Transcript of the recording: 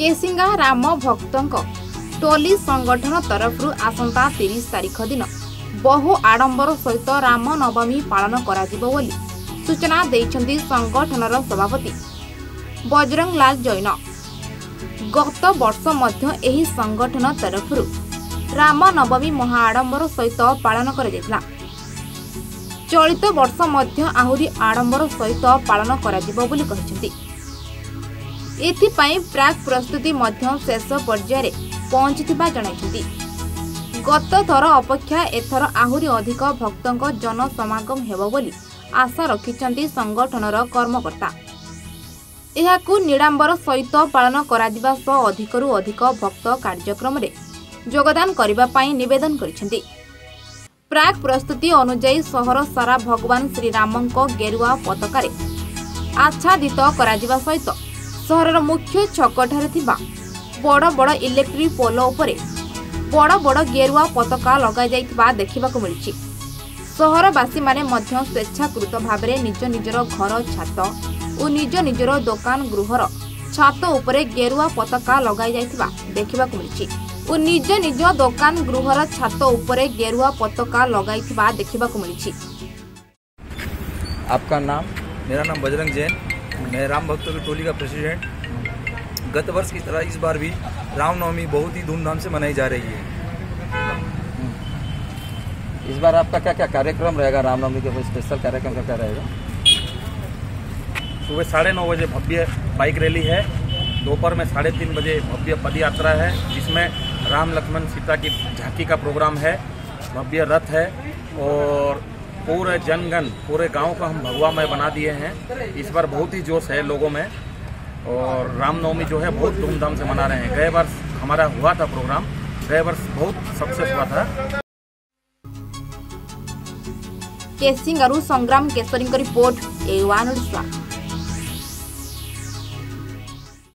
केसिंगा राम भक्त टोली संगठन तरफ आसंता 30 तारीख दिन बहु आडंबर सहित रामनवमी पालन बोली सूचना देइछन्ती संगठनर सभापति बजरंगलाल जैन। गत वर्ष मध्य एही संगठन तरफ रामनवमी महा आडंबर सहित पालन कर चलित वर्ष मध्य आहुरी आडंबर सहित पालन प्राक प्रस्तुति मध्य शेष पर्याय पहुंचथिबा जणाइछन्ती। गत थर अपेक्षा एथर आहुरी अधिक भक्तंक जन समागम हेबो बोली आशा रखिछन्ती संगठनर कर्मकर्ता। एहाकू निडांबर सहित पालन करादिबा सह अधिकरू अधिक भक्त कार्यक्रम रे योगदान करिबा पई निवेदन करिछन्ती। प्राक प्रस्तुति अनुजाई सहर सारा भगवान श्रीरामको गेरुआ पताका आच्छादित कराजिबा सहित सहरर मुख्य छकठारे थिबा बड़ बड़ इलेक्ट्रिक पोल उपरे बड़ बड़ गेरुआ पताका लगाई जाइतबा देखिबाकु मिलछि। सहरवासी माने मध्य स्वेच्छाकृत भाबरे निज निजर घर छात ओ निज निजर दुकान गृहर छात उपरे गेरुआ पताका लगाई जाइतबा देखिबाकु मिलछि। निज निज दुकान गृहर छात उपरे गेरुआ पताका लगाई देखा मिली। आपका नाम? मेरा नाम बजरंग जैन, मैं राम भक्तों की टोली का प्रेसिडेंट। गत वर्ष की तरह इस बार भी रामनवमी बहुत ही धूमधाम से मनाई जा रही है। इस बार आपका क्या क्या कार्यक्रम रहेगा? रामनवमी के स्पेशल कार्यक्रम क्या क्या रहेगा? सुबह 9:30 बजे भव्य बाइक रैली है, दोपहर में 3:30 बजे भव्य पद यात्रा है जिसमें राम लक्ष्मण सीता की झांकी का प्रोग्राम है, भव्य रथ है और पूरे जनगण पूरे गांव का हम भगवामय बना दिए हैं। इस बार बहुत ही जोश है लोगों में और रामनवमी जो है बहुत धूमधाम से मना रहे हैं। गए वर्ष हमारा हुआ था प्रोग्राम, गए वर्ष बहुत सक्सेस हुआ था। केसिंगारू संग्राम केसरी की रिपोर्ट A1 ओडिशा।